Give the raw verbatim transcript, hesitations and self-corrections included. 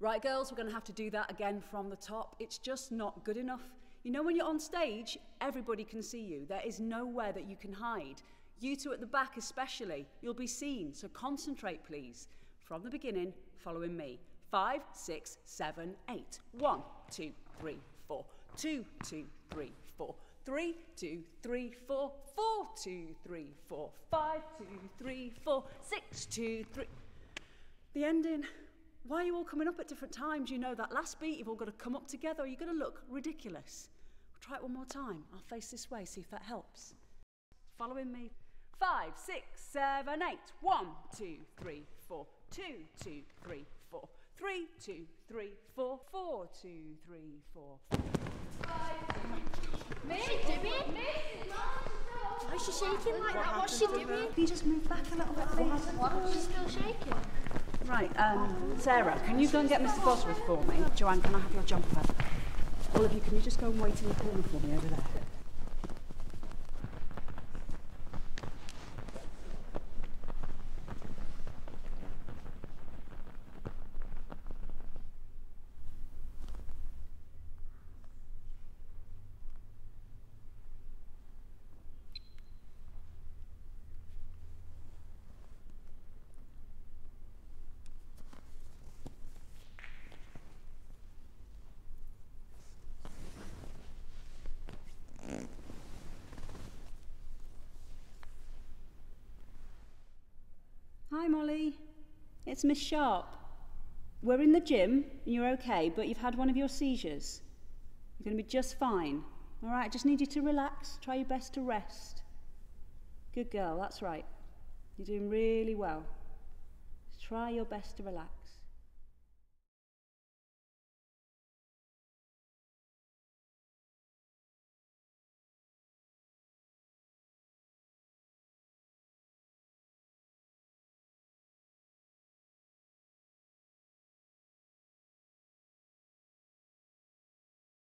Right, girls, we're going to have to do that again from the top. It's just not good enough. You know, when you're on stage, everybody can see you. There is nowhere that you can hide. You two at the back especially, you'll be seen, so concentrate, please. From the beginning, following me. Five, six, seven, eight. One, two, three, four. Two, two, three, four. Three, two, three, four. Four, two, three, four. Five, two, three, four. Six, two, three. The ending. Why are you all coming up at different times? You know that last beat, you've all got to come up together or you're going to look ridiculous. We'll try it one more time. I'll face this way, see if that helps. Following me. Five, six, seven, eight. One, two, three, four. Two, two, three, four. Three, two, three, four. Four, two, three, four. Five. Me, Jimmy. Me. Why is she shaking like that? What's she doing? Can you just move back a little bit, please? What? She's still shaking. Right, um, Sarah, can you go and get Mister Bosworth for me? Joanne, can I have your jumper? All of you, can you just go and wait in the corner for me over there? Hi Molly, it's Miss Sharp. We're in the gym and you're okay, but you've had one of your seizures. You're going to be just fine. All right, I just need you to relax, try your best to rest. Good girl, that's right. You're doing really well. Just try your best to relax.